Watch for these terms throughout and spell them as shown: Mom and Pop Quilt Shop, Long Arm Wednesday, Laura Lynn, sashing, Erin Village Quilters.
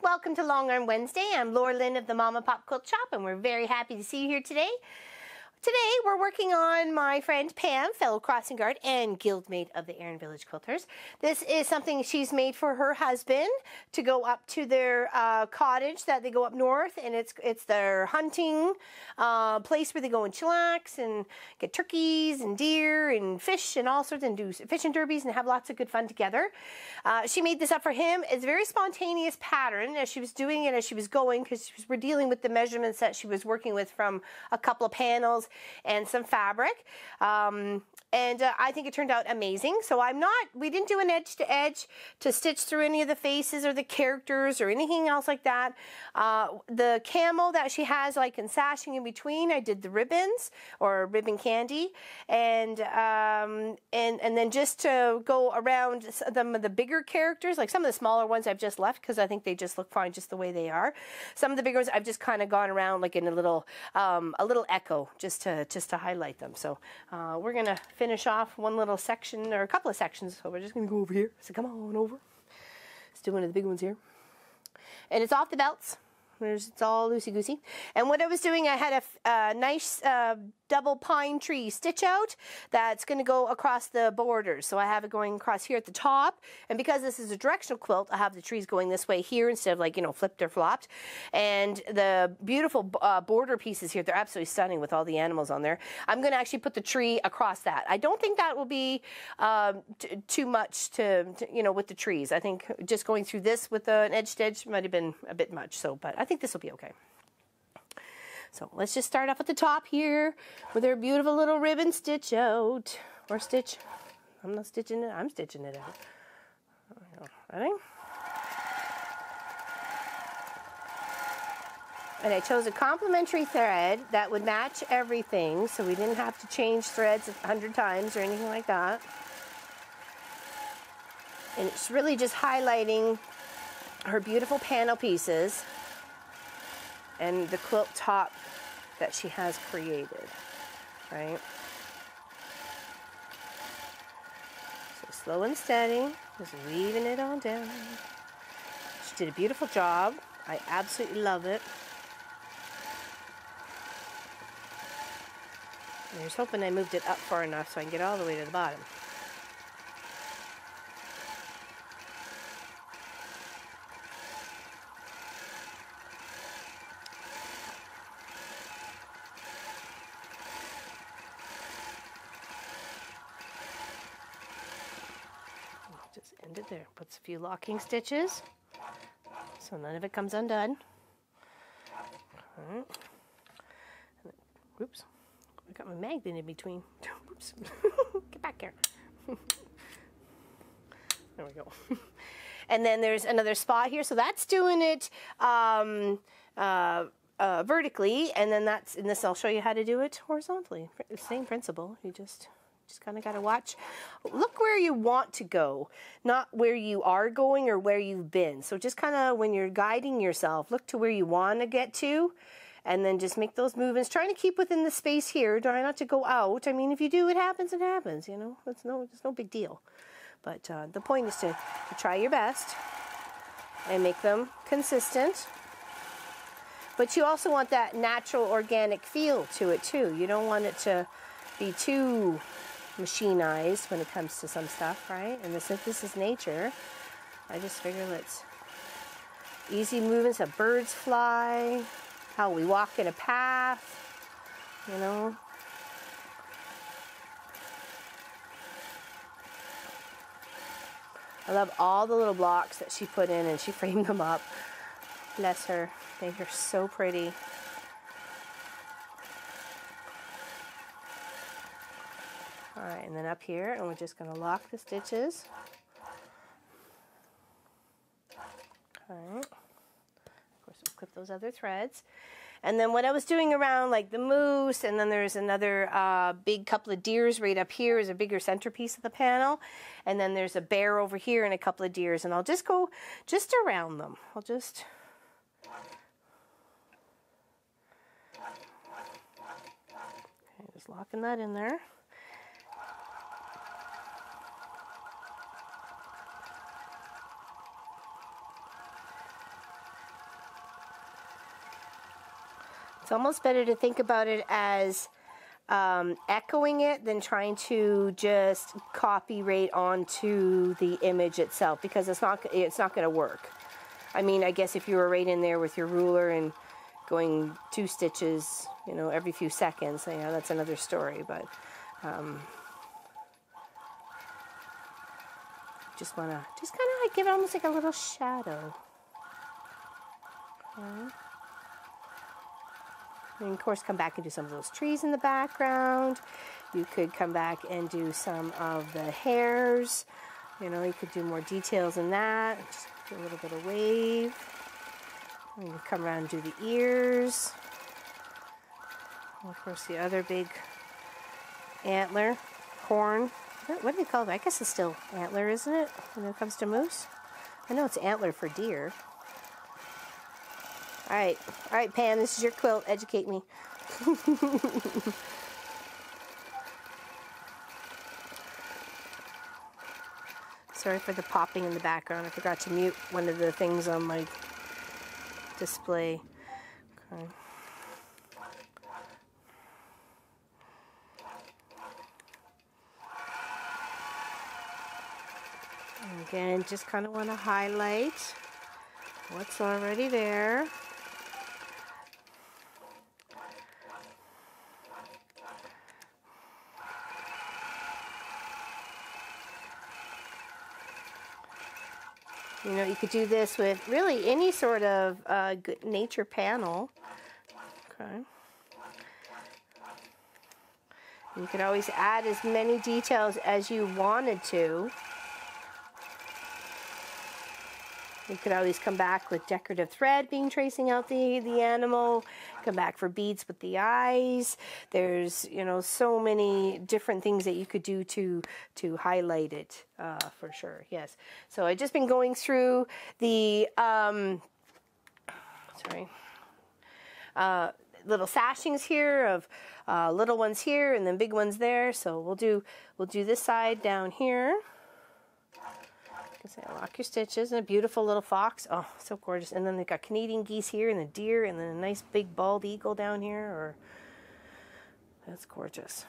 Welcome to Long Arm Wednesday. I'm Laura Lynn of the Mom and Pop Quilt Shop, and we're very happy to see you here today. Today we're working on my friend Pam, fellow crossing guard and guildmate of the Erin Village Quilters. This is something she's made for her husband to go up to their cottage that they go up north, and it's their hunting place where they go and chillax and get turkeys and deer and fish and all sorts, and do fishing derbies and have lots of good fun together. She made this up for him. It's a very spontaneous pattern as she was doing it, as she was going, because we're dealing with the measurements that she was working with from a couple of panels and some fabric, and I think it turned out amazing. So we didn't do an edge to edge to stitch through any of the faces or the characters or anything else like that. The camel that she has, like in sashing in between, I did the ribbons or ribbon candy, and then just to go around some of the bigger characters, like some of the smaller ones I've just left because I think they just look fine just the way they are. Some of the bigger ones I've just kind of gone around like in a little echo, just to highlight them. So we're going to finish off one little section, or a couple of sections, so we're just going to go over here. So come on over. Let's do one of the big ones here. And it's off the belts. It's all loosey-goosey. And what I was doing, I had a nice double pine tree stitch out that's going to go across the borders. So I have it going across here at the top, and because this is a directional quilt, I have the trees going this way here instead of, like, you know, flipped or flopped. And the beautiful border pieces here, they're absolutely stunning with all the animals on there. I'm going to actually put the tree across that. I don't think that will be too much to, you know, with the trees. I think just going through this with an edge to edge might have been a bit much, so, but I think this will be okay. So let's just start off at the top here with our beautiful little ribbon stitch out, or stitch. I'm not stitching it, I'm stitching it out. Ready? And I chose a complementary thread that would match everything, so we didn't have to change threads 100 times or anything like that. And it's really just highlighting her beautiful panel pieces and the quilt top that she has created, right? So slow and steady, just weaving it on down. She did a beautiful job. I absolutely love it. And I was hoping I moved it up far enough so I can get all the way to the bottom. There, puts a few locking stitches so none of it comes undone. All right. And then, oops, I got my magnet in between. Oops, get back here. There we go. And then there's another spot here, so that's doing it vertically, and then that's in this. I'll show you how to do it horizontally. Same principle. You just kind of got to watch. Look where you want to go, not where you are going or where you've been. So just kind of, when you're guiding yourself, look to where you want to get to, and then just make those movements. Trying to keep within the space here. Try not to go out. I mean, if you do, it happens, you know. It's no big deal. But the point is to try your best and make them consistent. But you also want that natural, organic feel to it, too. You don't want it to be too machinized when it comes to some stuff, right? And since this is nature, I just figure let's easy movements of birds fly, how we walk in a path, you know. I love all the little blocks that she put in, and she framed them up. Bless her. They are so pretty. All right, and then up here, and we're just going to lock the stitches. All right. Of course, we'll clip those other threads. And then what I was doing around like the moose, and then there's another big couple of deers right up here is a bigger centerpiece of the panel. And then there's a bear over here and a couple of deers, and I'll just go just around them. I'll just... Okay, just locking that in there. It's almost better to think about it as echoing it than trying to just copy right onto the image itself, because it's not going to work. I mean, I guess if you were right in there with your ruler and going 2 stitches, you know, every few seconds, you know, that's another story. But just want to just kind of like give it almost like a little shadow. Okay. And of course, come back and do some of those trees in the background. You could come back and do some of the hairs. You know, you could do more details in that. Just do a little bit of wave. And we'll come around and do the ears. And of course, the other big antler, horn. What do they call it? I guess it's still antler, isn't it? When it comes to moose. I know it's antler for deer. All right, Pam, this is your quilt. Educate me. Sorry for the popping in the background. I forgot to mute one of the things on my display. Okay. And again, just kind of want to highlight what's already there. You know, you could do this with really any sort of good nature panel. Okay. You can always add as many details as you wanted to. You could always come back with decorative thread being tracing out the animal, come back for beads with the eyes. There's, you know, so many different things that you could do to highlight it for sure. Yes. So I've just been going through the, little sashings here of little ones here and then big ones there. So we'll do this side down here. So lock your stitches, and a beautiful little fox. Oh, so gorgeous. And then they've got Canadian geese here and a deer and then a nice big bald eagle down here. Or that's gorgeous.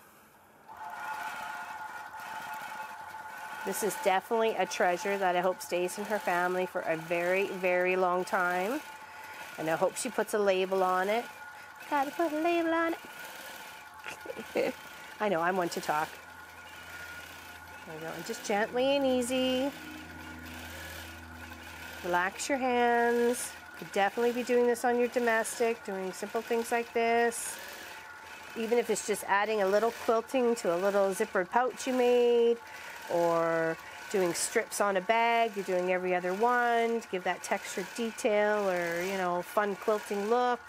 This is definitely a treasure that I hope stays in her family for a very, very long time. And I hope she puts a label on it. Gotta put a label on it. I know, I'm one to talk. There we go. And just gently and easy. Relax your hands. You could definitely be doing this on your domestic, doing simple things like this. Even if it's just adding a little quilting to a little zippered pouch you made, or doing strips on a bag, you're doing every other one to give that textured detail or, you know, fun quilting look.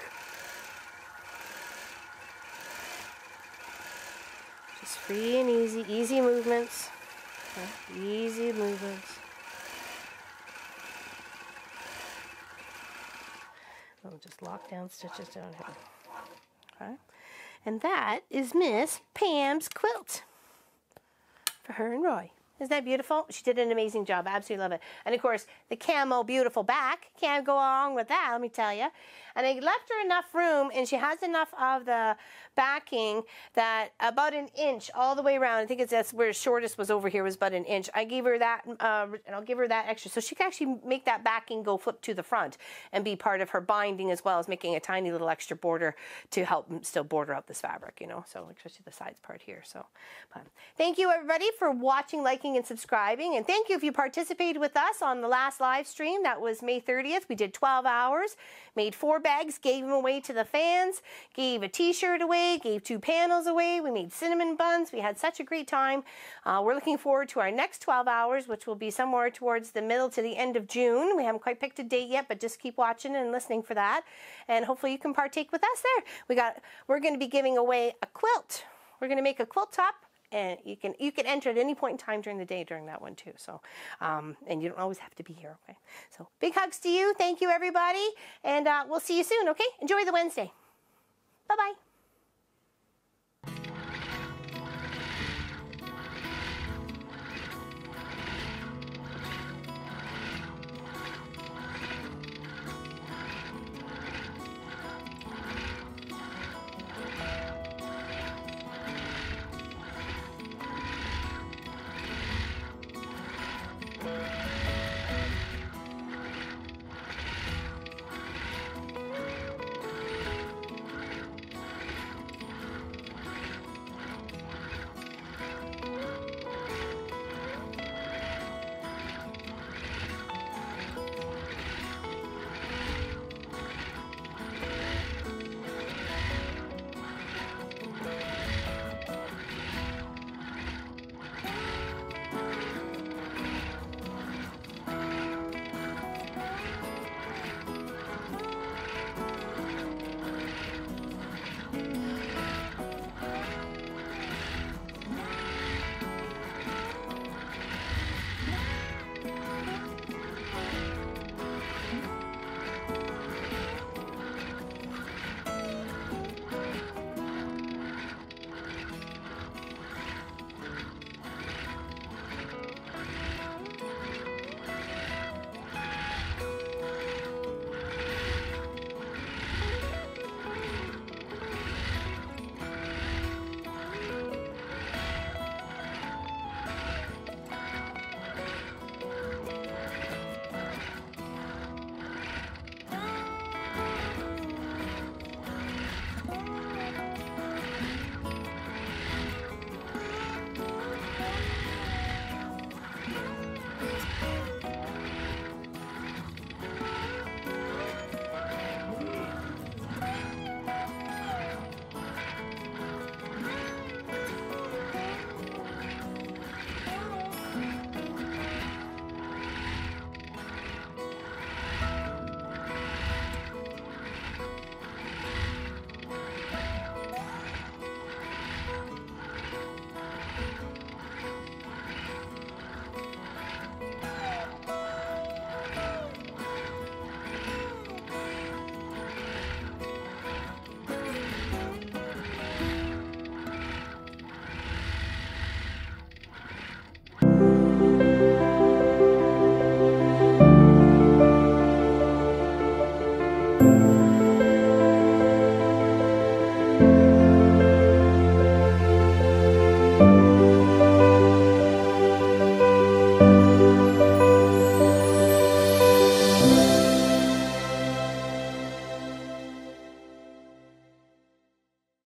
Just free and easy, easy movements. Okay. Easy movements. We'll just lock down stitches down here. Okay. And that is Miss Pam's quilt for her and Roy. Isn't that beautiful? She did an amazing job. I absolutely love it. And of course, the camo beautiful back. Can't go wrong with that, let me tell you. And I left her enough room, and she has enough of the backing that about 1 inch all the way around. I think that's where shortest was over here, was about 1 inch. I gave her that, and I'll give her that extra. So she can actually make that backing go flip to the front and be part of her binding, as well as making a tiny little extra border to help still border out this fabric, you know. So especially the sides part here. So, but thank you everybody for watching, liking, liking and subscribing, and thank you if you participated with us on the last live stream. That was May 30th. We did 12 hours, made 4 bags, gave them away to the fans, gave a t-shirt away, gave 2 panels away, we made cinnamon buns. We had such a great time. We're looking forward to our next 12 hours, which will be somewhere towards the middle to the end of June. We haven't quite picked a date yet, but just keep watching and listening for that, and hopefully you can partake with us there. We're going to be giving away a quilt. We're going to make a quilt top, and you can enter at any point in time during the day during that one too. So, and you don't always have to be here. Okay. So big hugs to you. Thank you, everybody, and we'll see you soon. Okay. Enjoy the Wednesday. Bye bye.